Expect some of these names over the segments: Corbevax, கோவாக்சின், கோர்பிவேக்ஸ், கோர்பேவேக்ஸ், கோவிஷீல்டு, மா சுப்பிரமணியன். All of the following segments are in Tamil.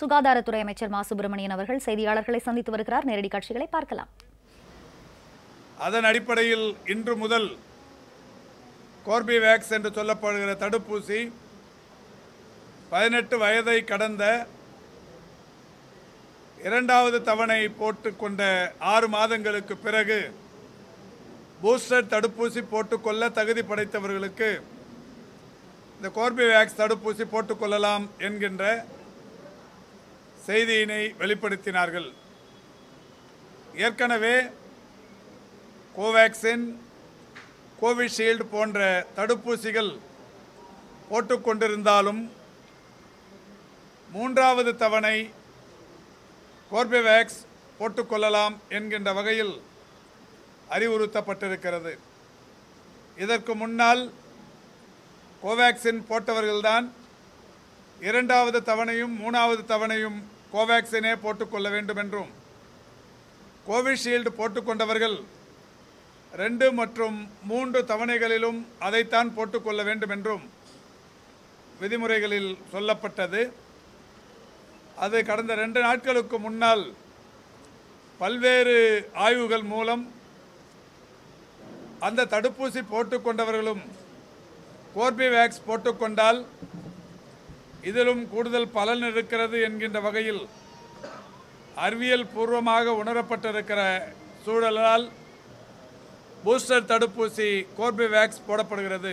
சுகாதாரத்துறை அமைச்சர் மா சுப்பிரமணியன் அவர்கள் செய்தியாளர்களை சந்தித்து வருகிறார். நேரடி காட்சிகளை பார்க்கலாம். அதன் அடிப்படையில் இன்று முதல் கோர்பிவேக்ஸ் என்று சொல்லப்படுகிற தடுப்பூசி 18 வயதை கடந்த இரண்டாவது தவணை போட்டுக்கொண்ட 6 மாதங்களுக்கு பிறகு பூஸ்டர் தடுப்பூசி போட்டுக்கொள்ள தகுதி படைத்தவர்களுக்கு இந்த கோர்பிவேக்ஸ் தடுப்பூசி போட்டுக்கொள்ளலாம் என்கின்ற செய்தியினை வெளிப்படுத்தினார்கள். ஏற்கனவே கோவாக்சின், கோவிஷீல்டு போன்ற தடுப்பூசிகள் போட்டுக்கொண்டிருந்தாலும் 3வது தவணை கோர்பேவேக்ஸ் போட்டுக்கொள்ளலாம் என்கின்ற வகையில் அறிவுறுத்தப்பட்டிருக்கிறது. இதற்கு முன்னால் கோவாக்சின் போட்டவர்கள்தான் 2வது தவணையும் 3வது தவணையும் கோவாக்சினே போட்டுக்கொள்ள வேண்டும் என்றும், கோவிஷீல்டு போட்டுக்கொண்டவர்கள் 2 மற்றும் 3 தவணைகளிலும் அதைத்தான் போட்டுக்கொள்ள வேண்டும் என்றும் விதிமுறைகளில் சொல்லப்பட்டது. அது கடந்த 2 நாட்களுக்கு முன்னால் பல்வேறு ஆய்வுகள் மூலம் அந்த தடுப்பூசி போட்டுக்கொண்டவர்களும் கோர்பிவேக்ஸ் போட்டுக்கொண்டால் இதிலும் கூடுதல் பலன் இருக்கிறது என்கின்ற வகையில் அறிவியல் பூர்வமாக உணரப்பட்டிருக்கிற சூழலால் பூஸ்டர் தடுப்பூசி கோர்பிவேக்ஸ் போடப்படுகிறது.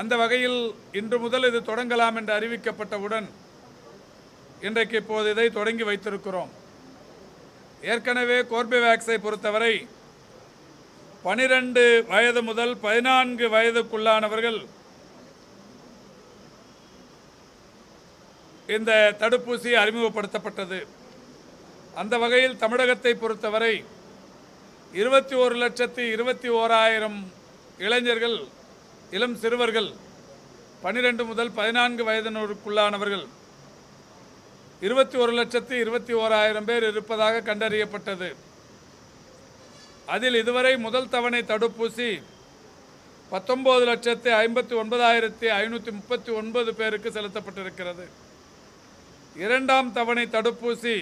அந்த வகையில் இன்று முதல் இது தொடங்கலாம் என்று அறிவிக்கப்பட்டவுடன் இன்றைக்கு இப்போது இதை தொடங்கி வைத்திருக்கிறோம். ஏற்கனவே கோர்பிவேக்ஸை பொறுத்தவரை 12 வயது முதல் 14 வயதுக்குள்ளானவர்கள் இந்த தடுப்பூசி அறிமுகப்படுத்தப்பட்டது. அந்த வகையில் தமிழகத்தை பொறுத்தவரை 21,21,000 இளைஞர்கள், இளம் சிறுவர்கள், 12 முதல் 14 வயதினருக்குள்ளானவர்கள் 21,21,000 பேர் இருப்பதாக கண்டறியப்பட்டது. அதில் இதுவரை முதல் தவணை தடுப்பூசி 19,59,539 பேருக்கு செலுத்தப்பட்டிருக்கிறது. இரண்டாம் தவணை தடுப்பூசி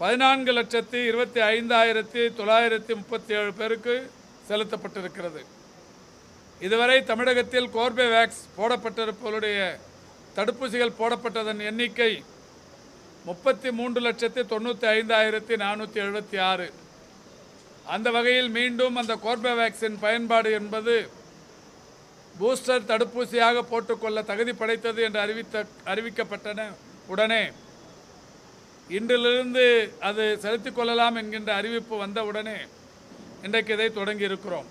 14,25,937 பேருக்கு செலுத்தப்பட்டிருக்கிறது. இதுவரை தமிழகத்தில் கோர்பேவேக்ஸ் போடப்பட்டிருப்பவருடைய தடுப்பூசிகள் போடப்பட்டதன் எண்ணிக்கை 33,95,476. அந்த வகையில் மீண்டும் அந்த கோர்பேவேக்ஸின் பயன்பாடு என்பது பூஸ்டர் தடுப்பூசியாக போட்டுக்கொள்ள தகுதி படைத்தது என்று அறிவிக்கப்பட்டன உடனே இன்றிலிருந்து அது செலுத்திக் கொள்ளலாம் என்கின்ற அறிவிப்பு வந்தவுடனே இன்றைக்கு இதை தொடங்கி இருக்கிறோம்.